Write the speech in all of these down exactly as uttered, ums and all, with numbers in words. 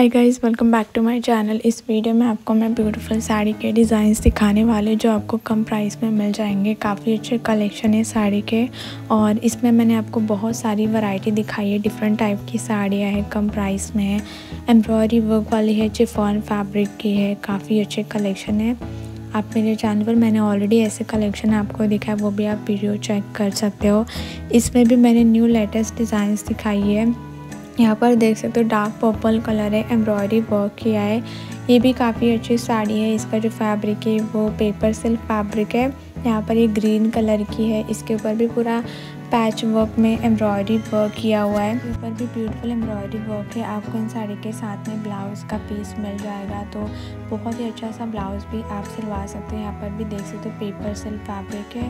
Hi guys, welcome back to my channel. इस video में आपको मैं ब्यूटीफुल साड़ी के डिज़ाइंस दिखाने वाले जो आपको कम प्राइस में मिल जाएंगे। काफ़ी अच्छे कलेक्शन है साड़ी के और इसमें मैंने आपको बहुत सारी वैरायटी दिखाई है। डिफरेंट टाइप की साड़ियाँ हैं, कम प्राइस में है, एम्ब्रॉयडरी वर्क वाली है, चिफॉन फैब्रिक की है। काफ़ी अच्छे कलेक्शन है। आप मेरे चैनल पर मैंने ऑलरेडी ऐसे कलेक्शन आपको दिखा है, वो भी आप वीडियो चेक कर सकते हो। इसमें भी मैंने न्यू लेटेस्ट डिज़ाइंस दिखाई है। यहाँ पर देख सकते हो डार्क पर्पल कलर है, एम्ब्रॉयडरी वर्क किया है। ये भी काफ़ी अच्छी साड़ी है। इसका जो फैब्रिक है वो पेपर सिल्क फैब्रिक है। यहाँ पर ये ग्रीन कलर की है। इसके ऊपर भी पूरा पैच वर्क में एम्ब्रॉयडरी वर्क किया हुआ है। ऊपर भी ब्यूटीफुल एम्ब्रॉयडरी वर्क है। आपको इन साड़ी के साथ में ब्लाउज़ का पीस मिल जाएगा, तो बहुत ही अच्छा सा ब्लाउज़ भी आप सिलवा सकते हैं। यहाँ पर भी देख सकते हो पेपर सिल्क फैब्रिक है,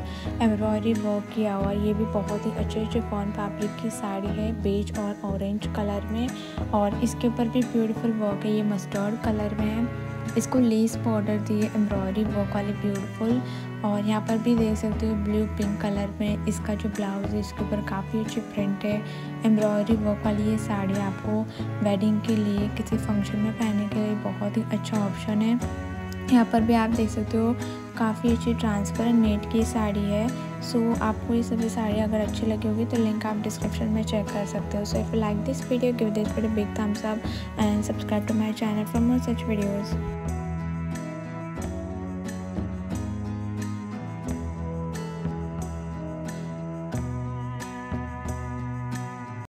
एम्ब्रॉयडरी वर्क किया हुआ है। ये भी बहुत ही अच्छे चिफॉन फैब्रिक की साड़ी है, बेज और ऑरेंज कलर में, और इसके ऊपर भी ब्यूटीफुल वर्क है। ये मस्टर्ड कलर में है। इसको लेस बॉर्डर दी है एम्ब्रॉयडरी वर्क वाली, ब्यूटीफुल। और यहाँ पर भी देख सकते हो ब्लू पिंक कलर में इसका जो ब्लाउज़ है, इसके ऊपर काफ़ी अच्छी प्रिंट है। एम्ब्रॉयडरी वर्क वाली ये साड़ी आपको वेडिंग के लिए, किसी फंक्शन में पहनने के लिए बहुत ही अच्छा ऑप्शन है। यहाँ पर भी आप देख सकते हो काफ़ी अच्छी ट्रांसपेरेंट नेट की साड़ी है। सो so, आपको ये सभी साड़ियाँ अगर अच्छी लगी होगी तो लिंक आप डिस्क्रिप्शन में चेक कर सकते हो। So if you like this video, give this video big thumbs up and subscribe to my channel for more such videos.